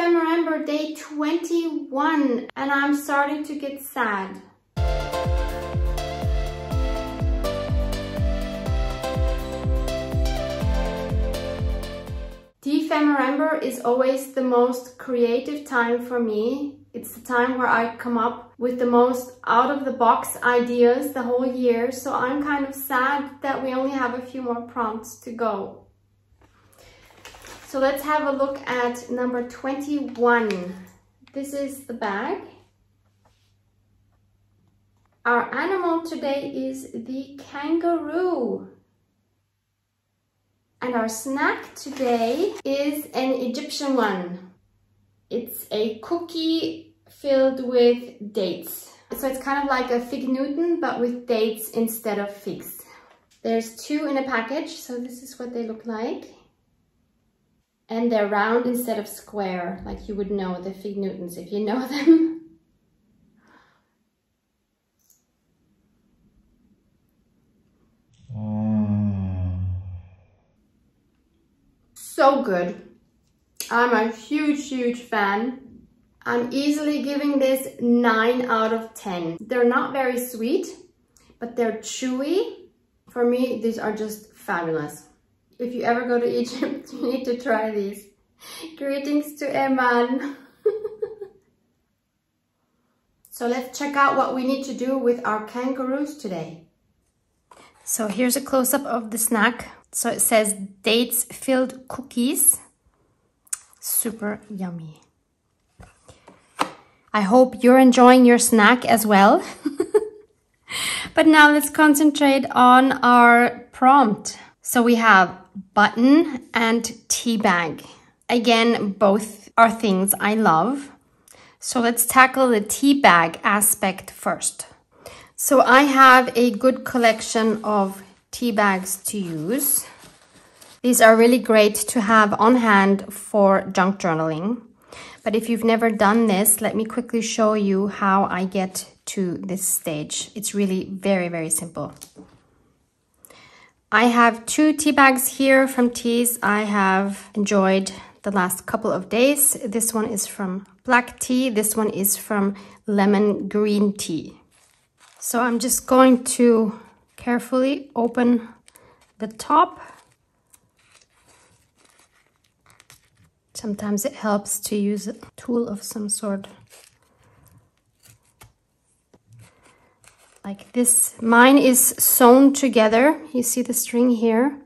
Dephemerember day 21 and I'm starting to get sad. Dephemerember is always the most creative time for me. It's the time where I come up with the most out-of-the-box ideas the whole year, so I'm kind of sad that we only have a few more prompts to go. So let's have a look at number 21. This is the bag. Our animal today is the kangaroo. And our snack today is an Egyptian one. It's a cookie filled with dates. So it's kind of like a Fig Newton, but with dates instead of figs. There's two in a package, so this is what they look like. And they're round instead of square, like you would know the Fig Newtons if you know them. So good. I'm a huge, huge fan. I'm easily giving this 9 out of 10. They're not very sweet, but they're chewy. For me, these are just fabulous. If you ever go to Egypt, you need to try these. Greetings to Eman. So let's check out what we need to do with our kangaroos today. So here's a close-up of the snack. So it says dates filled cookies. Super yummy. I hope you're enjoying your snack as well. But now let's concentrate on our prompt. So we have button and tea bag. Again, both are things I love. So let's tackle the tea bag aspect first. So I have a good collection of tea bags to use. These are really great to have on hand for junk journaling. But if you've never done this, let me quickly show you how I get to this stage. It's really very, very simple. I have two tea bags here from teas I have enjoyed the last couple of days. This one is from black tea. This one is from lemon green tea. So I'm just going to carefully open the top. Sometimes it helps to use a tool of some sort. Like this. Mine is sewn together. You see the string here.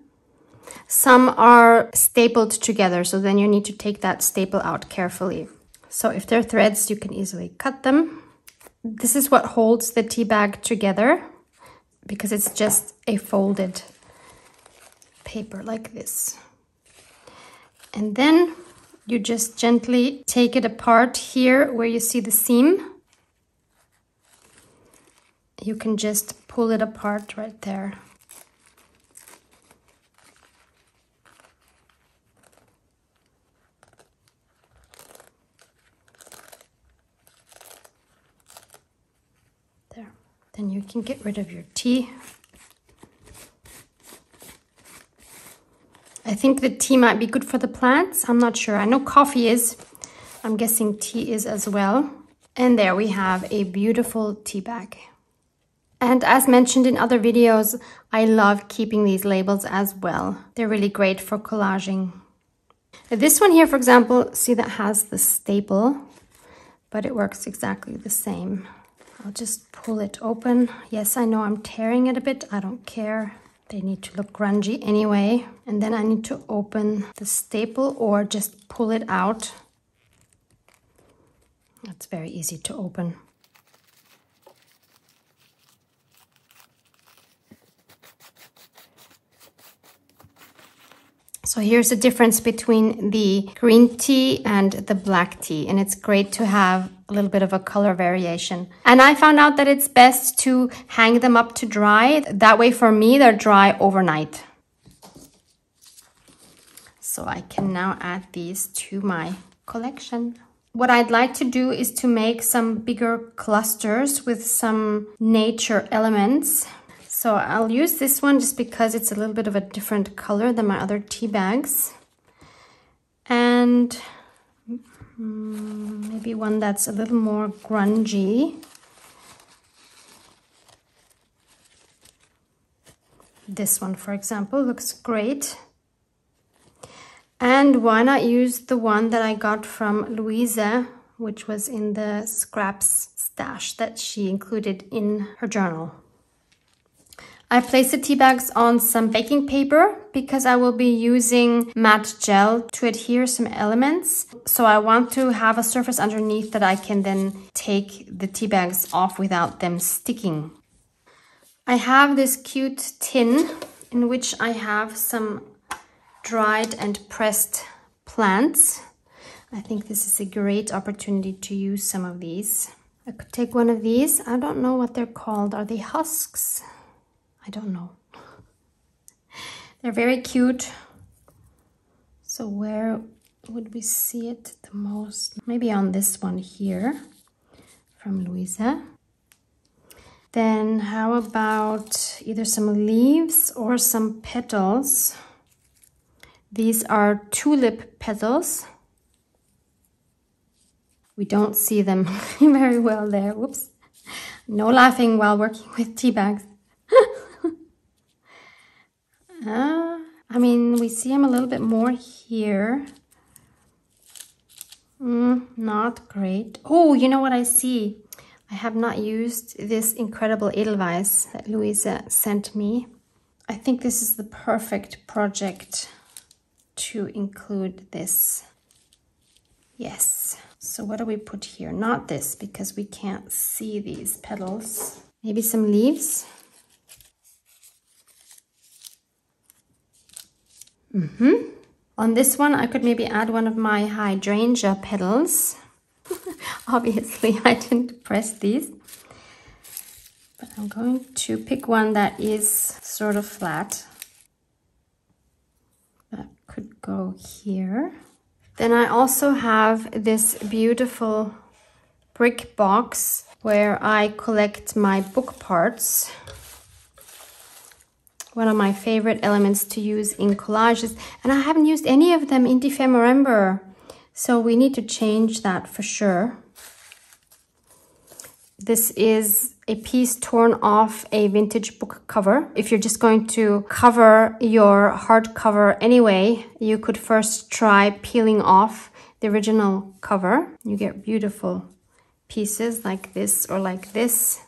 Some are stapled together, so then you need to take that staple out carefully. So if they're threads, you can easily cut them. This is what holds the tea bag together because it's just a folded paper like this. And then you just gently take it apart here where you see the seam. You can just pull it apart right there. There. Then you can get rid of your tea. I think the tea might be good for the plants. I'm not sure. I know coffee is. I'm guessing tea is as well. And there we have a beautiful tea bag. And as mentioned in other videos, I love keeping these labels as well. They're really great for collaging. This one here, for example, see that has the staple, but it works exactly the same. I'll just pull it open. Yes, I know I'm tearing it a bit. I don't care. They need to look grungy anyway. And then I need to open the staple or just pull it out. That's very easy to open. So here's the difference between the green tea and the black tea, and it's great to have a little bit of a color variation. And I found out that it's best to hang them up to dry. That way for me, they're dry overnight. So I can now add these to my collection. What I'd like to do is to make some bigger clusters with some nature elements. So I'll use this one just because it's a little bit of a different color than my other tea bags. And Maybe one that's a little more grungy. This one, for example, looks great. And why not use the one that I got from Louisa, which was in the scraps stash that she included in her journal. I placed the tea bags on some baking paper because I will be using matte gel to adhere some elements. So I want to have a surface underneath that I can then take the tea bags off without them sticking. I have this cute tin in which I have some dried and pressed plants. I think this is a great opportunity to use some of these. I could take one of these. I don't know what they're called. Are they husks? I don't know. They're very cute. So where would we see it the most? Maybe on this one here from Louisa. Then how about either some leaves or some petals? These are tulip petals. We don't see them very well there. Whoops. No laughing while working with tea bags. I mean, we see them a little bit more here. Not great. Oh, you know what I see? I have not used this incredible Edelweiss that Louisa sent me. I think this is the perfect project to include this. Yes. So what do we put here? Not this, because we can't see these petals. Maybe some leaves. On this one, I could maybe add one of my hydrangea petals. Obviously, I didn't press these, but I'm going to pick one that is sort of flat. That could go here. Then I also have this beautiful brick box where I collect my book parts. One of my favorite elements to use in collages, and I haven't used any of them in Dephemerember. So we need to change that for sure. This is a piece torn off a vintage book cover. If you're just going to cover your hardcover anyway, you could first try peeling off the original cover. You get beautiful pieces like this or like this.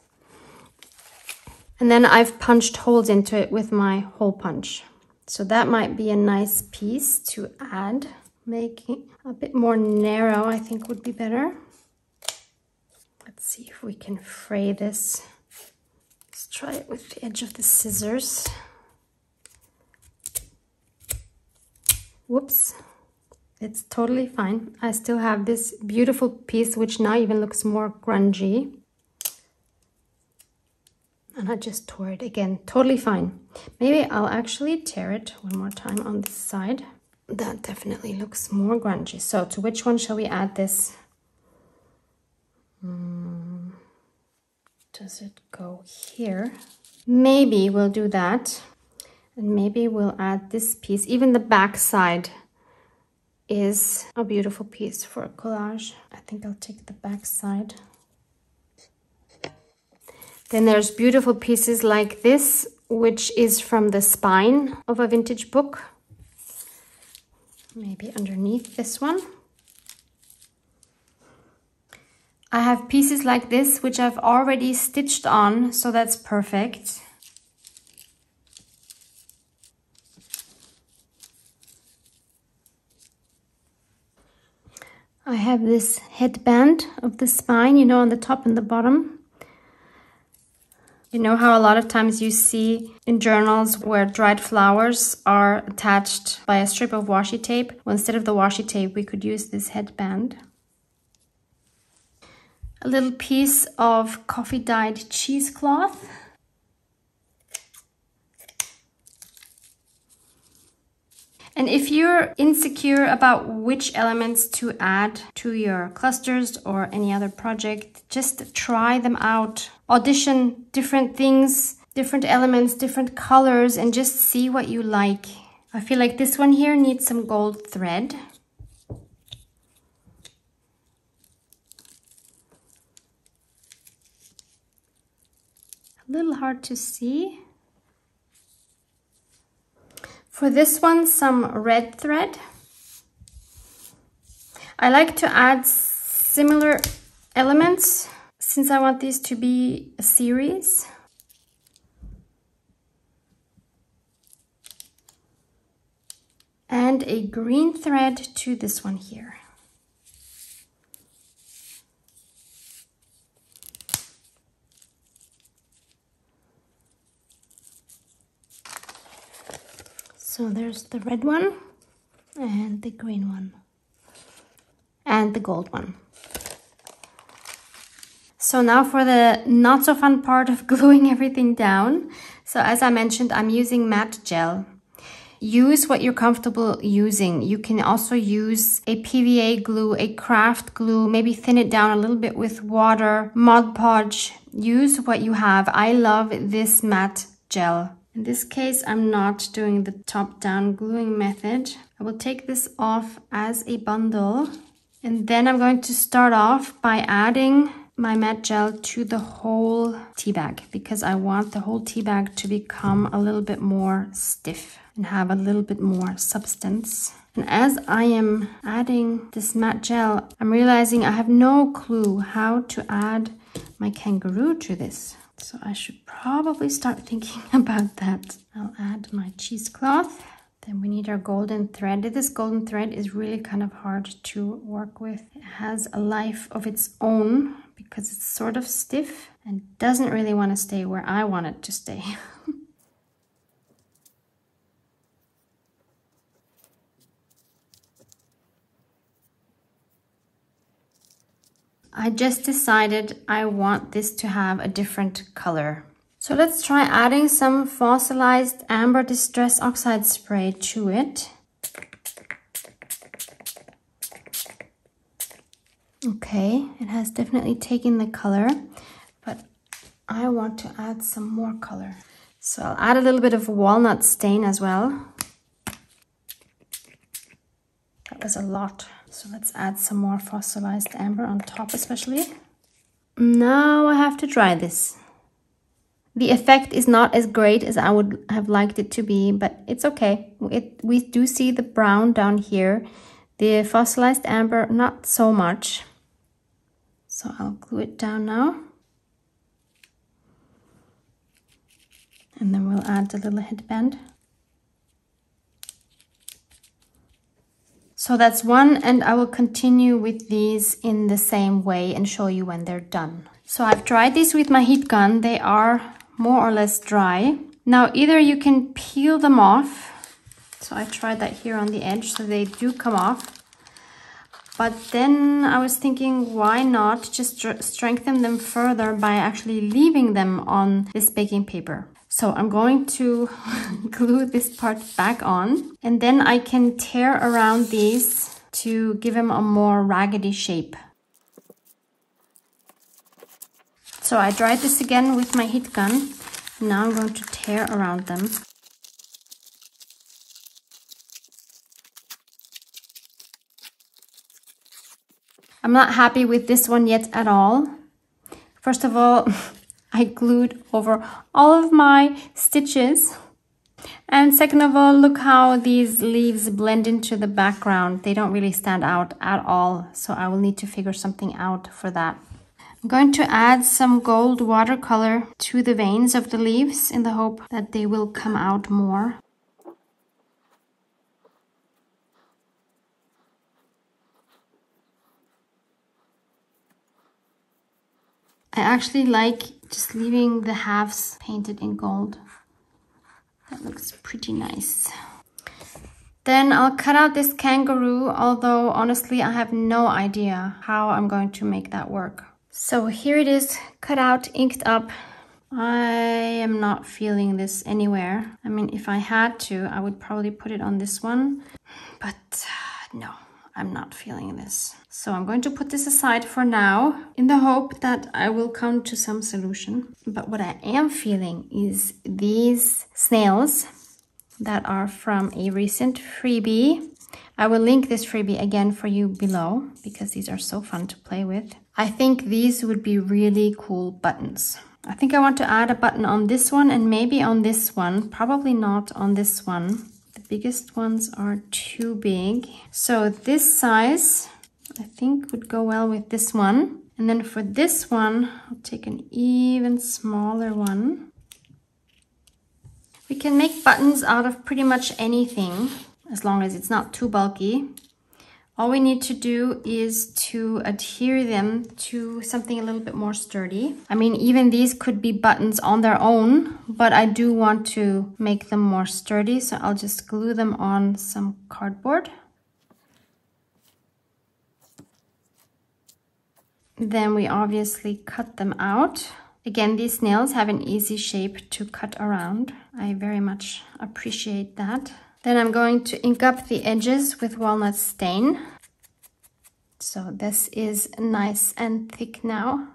And then I've punched holes into it with my hole punch. So that might be a nice piece to add. Making a bit more narrow, I think, would be better. Let's see if we can fray this. Let's try it with the edge of the scissors. Whoops, it's totally fine. I still have this beautiful piece, which now even looks more grungy. And I just tore it again, totally fine. Maybe I'll actually tear it one more time on this side. That definitely looks more grungy. So to which one shall we add this? Does it go here? Maybe we'll do that. And maybe we'll add this piece. Even the back side is a beautiful piece for a collage. I think I'll take the back side. Then there's beautiful pieces like this, which is from the spine of a vintage book. Maybe underneath this one. I have pieces like this, which I've already stitched on, so that's perfect. I have this headband of the spine, you know, on the top and the bottom. You know how a lot of times you see in journals where dried flowers are attached by a strip of washi tape? Well, instead of the washi tape, we could use this headband. A little piece of coffee-dyed cheesecloth. And if you're insecure about which elements to add to your clusters or any other project, just try them out. Audition different things, different elements, different colors, and just see what you like. I feel like this one here needs some gold thread. a little hard to see. For this one, some red thread. I like to add similar elements since I want these to be a series. And a green thread to this one here. So there's the red one and the green one and the gold one. So now for the not so fun part of gluing everything down. So as I mentioned, I'm using matte gel. Use what you're comfortable using. You can also use a PVA glue, a craft glue, maybe thin it down a little bit with water, Mod Podge. Use what you have. I love this matte gel. In this case, I'm not doing the top-down gluing method. I will take this off as a bundle. And then I'm going to start off by adding my matte gel to the whole tea bag because I want the whole tea bag to become a little bit more stiff and have a little bit more substance. And as I am adding this matte gel, I'm realizing I have no clue how to add my kangaroo to this. So I should probably start thinking about that. I'll add my cheesecloth. Then we need our golden thread. This golden thread is really kind of hard to work with. It has a life of its own because it's sort of stiff and doesn't really want to stay where I want it to stay. I just decided I want this to have a different color. So let's try adding some Fossilized Amber Distress Oxide Spray to it. Okay, it has definitely taken the color, but I want to add some more color. So I'll add a little bit of walnut stain as well. That was a lot. So let's add some more fossilized amber on top especially. Now I have to dry this. The effect is not as great as I would have liked it to be, but it's okay. We do see the brown down here, the fossilized amber not so much. So I'll glue it down now. And then we'll add the little headband. So that's one, and I will continue with these in the same way and show you when they're done. So I've dried these with my heat gun. They are more or less dry. Now either you can peel them off. So I tried that here on the edge, so they do come off. But then I was thinking, why not just strengthen them further by actually leaving them on this baking paper. So I'm going to glue this part back on, and then I can tear around these to give them a more raggedy shape. So I dried this again with my heat gun. Now I'm going to tear around them. I'm not happy with this one yet at all. First of all, I glued over all of my stitches. And second of all, look how these leaves blend into the background. They don't really stand out at all. So I will need to figure something out for that. I'm going to add some gold watercolor to the veins of the leaves in the hope that they will come out more. I actually like just leaving the halves painted in gold. That looks pretty nice. Then I'll cut out this kangaroo, although honestly I have no idea how I'm going to make that work. So here it is, cut out, inked up. I am not feeling this anywhere. I mean, if I had to, I would probably put it on this one, but no. I'm not feeling this. So I'm going to put this aside for now in the hope that I will come to some solution. But what I am feeling is these snails that are from a recent freebie. I will link this freebie again for you below because these are so fun to play with. I think these would be really cool buttons. I think I want to add a button on this one and maybe on this one, probably not on this one. The biggest ones are too big. So this size, I think, would go well with this one. And then for this one, I'll take an even smaller one. We can make buttons out of pretty much anything, as long as it's not too bulky. All we need to do is to adhere them to something a little bit more sturdy. I mean, even these could be buttons on their own, but I do want to make them more sturdy, so I'll just glue them on some cardboard. Then we obviously cut them out. Again, these nails have an easy shape to cut around. I very much appreciate that. Then I'm going to ink up the edges with walnut stain. So this is nice and thick now.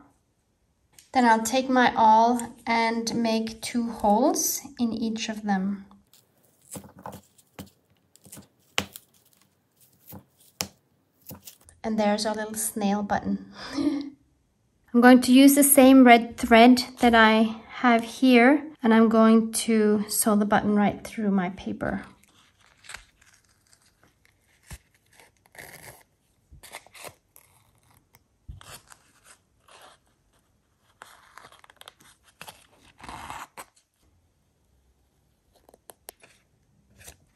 Then I'll take my awl and make 2 holes in each of them. And there's our little snail button. I'm going to use the same red thread that I have here, and I'm going to sew the button right through my paper.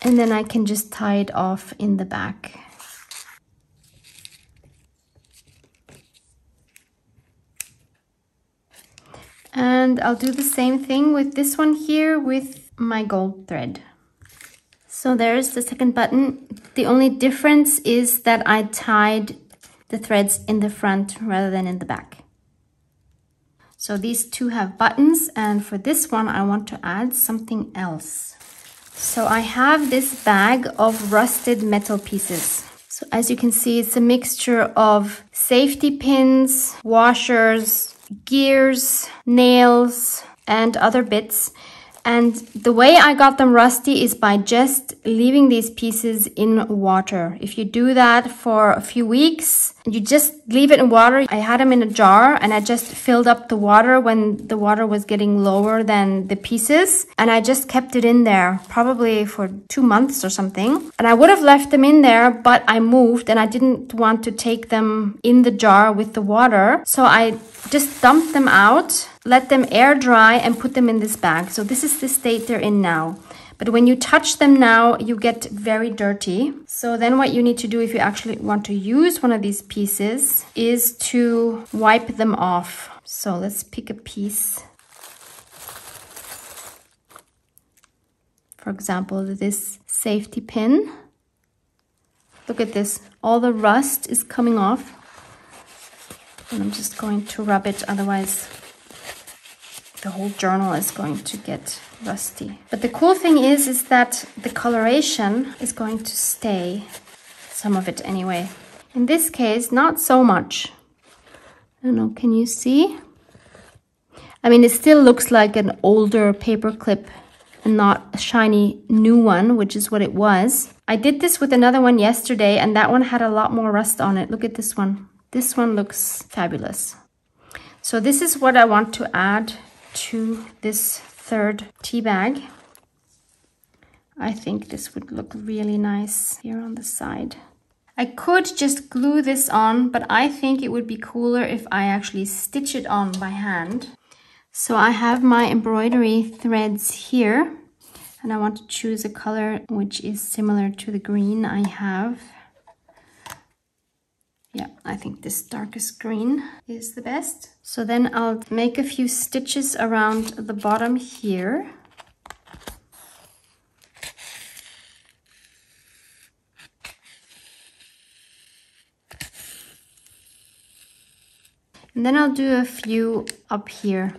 And then I can just tie it off in the back. And I'll do the same thing with this one here with my gold thread. So there's the second button. The only difference is that I tied the threads in the front rather than in the back. So these two have buttons, and for this one I want to add something else. So I have this bag of rusted metal pieces. So as you can see, it's a mixture of safety pins, washers, gears, nails, and other bits. And the way I got them rusty is by just leaving these pieces in water. If you do that for a few weeks, you just leave it in water. I had them in a jar and I just filled up the water when the water was getting lower than the pieces. And I just kept it in there probably for 2 months or something. And I would have left them in there, but I moved and I didn't want to take them in the jar with the water. So I just dumped them out, let them air dry, and put them in this bag. So this is the state they're in now. But when you touch them now, you get very dirty. So then what you need to do if you actually want to use one of these pieces is to wipe them off. So let's pick a piece. For example, this safety pin. Look at this. All the rust is coming off. And I'm just going to rub it, otherwise the whole journal is going to get rusty. But the cool thing is that the coloration is going to stay, some of it anyway. In this case, not so much. I don't know, can you see? I mean, it still looks like an older paper clip and not a shiny new one, which is what it was. I did this with another one yesterday, and that one had a lot more rust on it. Look at this one. This one looks fabulous. So this is what I want to add to this third tea bag. I think this would look really nice here on the side. I could just glue this on, but I think it would be cooler if I actually stitch it on by hand. So I have my embroidery threads here, and I want to choose a color which is similar to the green I have. Yeah, I think this darkest green is the best. So then I'll make a few stitches around the bottom here. And then I'll do a few up here.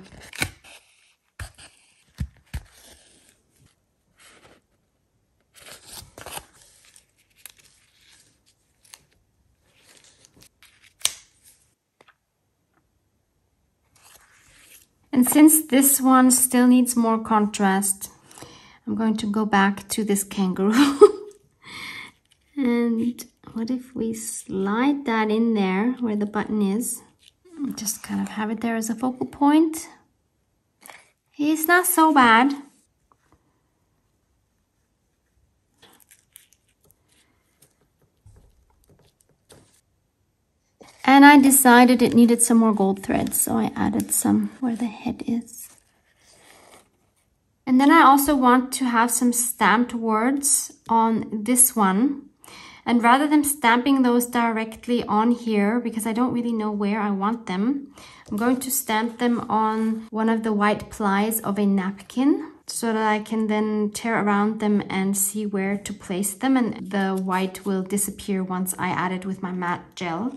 And since this one still needs more contrast, I'm going to go back to this kangaroo. And what if we slide that in there where the button is? Just kind of have it there as a focal point. It's not so bad. And I decided it needed some more gold threads, so I added some where the head is. And then I also want to have some stamped words on this one. And rather than stamping those directly on here, because I don't really know where I want them, I'm going to stamp them on one of the white plies of a napkin so that I can then tear around them and see where to place them, and the white will disappear once I add it with my matte gel.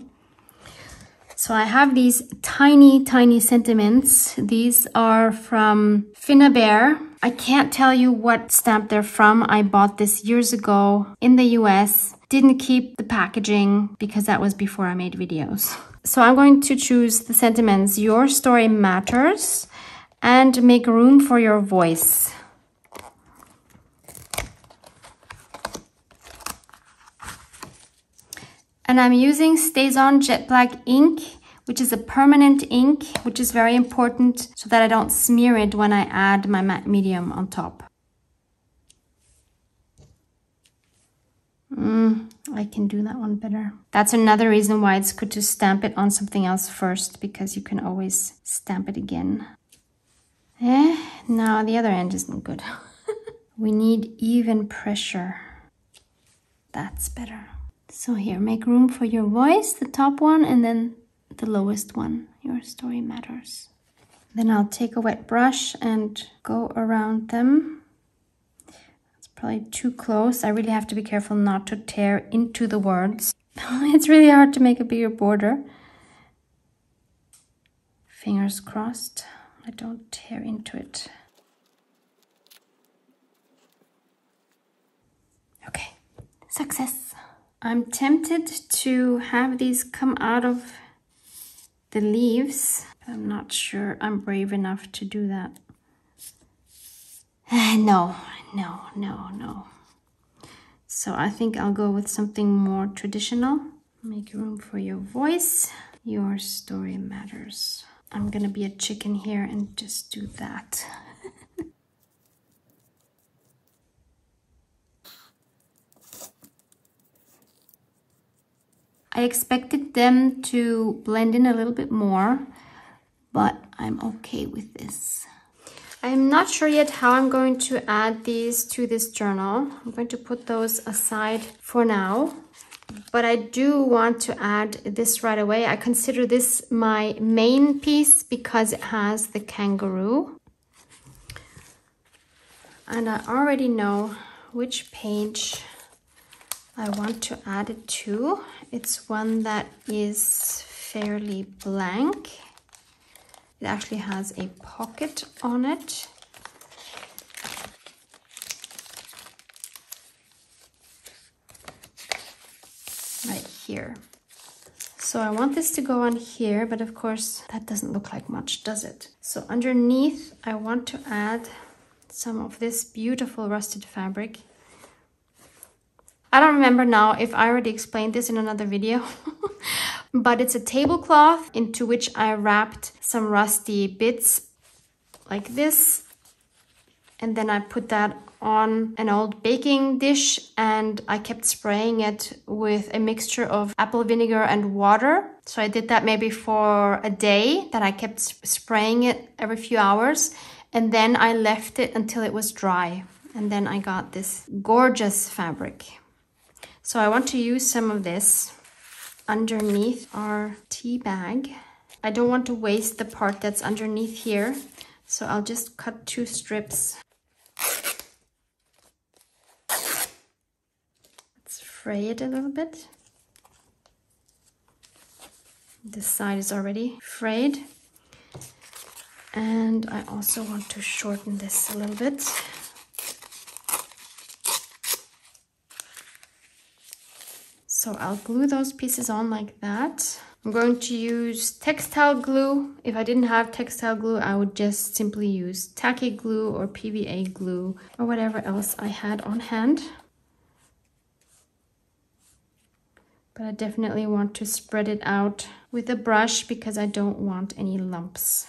So I have these tiny, tiny sentiments. These are from Finabair. I can't tell you what stamp they're from. I bought this years ago in the US. Didn't keep the packaging because that was before I made videos. So I'm going to choose the sentiments, "Your story matters," and "Make room for your voice." And I'm using StazOn Jet Black ink, which is a permanent ink, which is very important so that I don't smear it when I add my matte medium on top. I can do that one better. That's another reason why it's good to stamp it on something else first, because you can always stamp it again. No, the other end isn't good. We need even pressure. That's better. So here, "Make room for your voice," the top one, and then the lowest one, "Your story matters." Then I'll take a wet brush and go around them. It's probably too close. I really have to be careful not to tear into the words. It's really hard to make a bigger border. Fingers crossed I don't tear into it. Okay, success. I'm tempted to have these come out of the leaves, but I'm not sure I'm brave enough to do that. No. So I think I'll go with something more traditional. "Make room for your voice. Your story matters." I'm gonna be a chicken here and just do that. I expected them to blend in a little bit more, but I'm okay with this. I'm not sure yet how I'm going to add these to this journal. I'm going to put those aside for now, but I do want to add this right away. I consider this my main piece because it has the kangaroo. And I already know which page I want to add it to. It's one that is fairly blank. It actually has a pocket on it. Right here. So I want this to go on here, but of course that doesn't look like much, does it? So underneath, I want to add some of this beautiful rusted fabric. I don't remember now if I already explained this in another video, but it's a tablecloth into which I wrapped some rusty bits like this. And then I put that on an old baking dish and I kept spraying it with a mixture of apple vinegar and water. So I did that maybe for a day, that I kept spraying it every few hours. And then I left it until it was dry. And then I got this gorgeous fabric. So I want to use some of this underneath our tea bag. I don't want to waste the part that's underneath here, so I'll just cut 2 strips. Let's fray it a little bit. This side is already frayed. And I also want to shorten this a little bit. So I'll glue those pieces on like that. I'm going to use textile glue. If I didn't have textile glue, I would just simply use tacky glue or PVA glue or whatever else I had on hand. But I definitely want to spread it out with a brush because I don't want any lumps.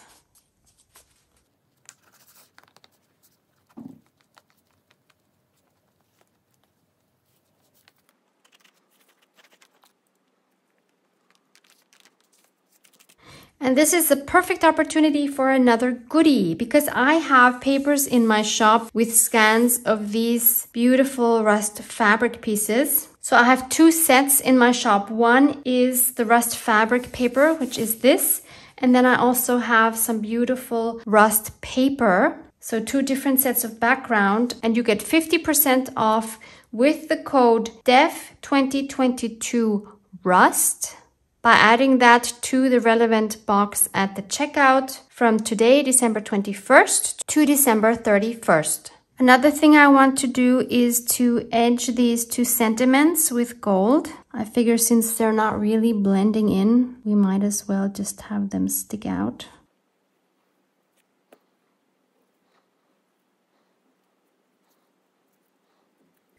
And this is the perfect opportunity for another goodie, because I have papers in my shop with scans of these beautiful rust fabric pieces. So I have two sets in my shop. One is the rust fabric paper, which is this. And then I also have some beautiful rust paper. So two different sets of background, and you get 50% off with the code DEF2022RUST. By adding that to the relevant box at the checkout from today, December 21st to December 31st. Another thing I want to do is to edge these two sentiments with gold. I figure since they're not really blending in, we might as well just have them stick out.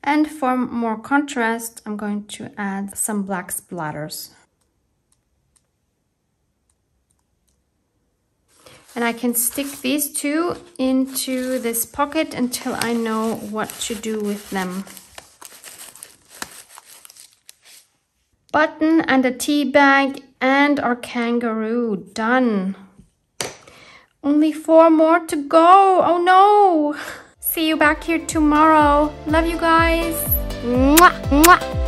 And for more contrast, I'm going to add some black splatters. And I can stick these two into this pocket until I know what to do with them. Button and a tea bag and our kangaroo, done. Only 4 more to go, oh no. See you back here tomorrow. Love you guys. Mwah, mwah.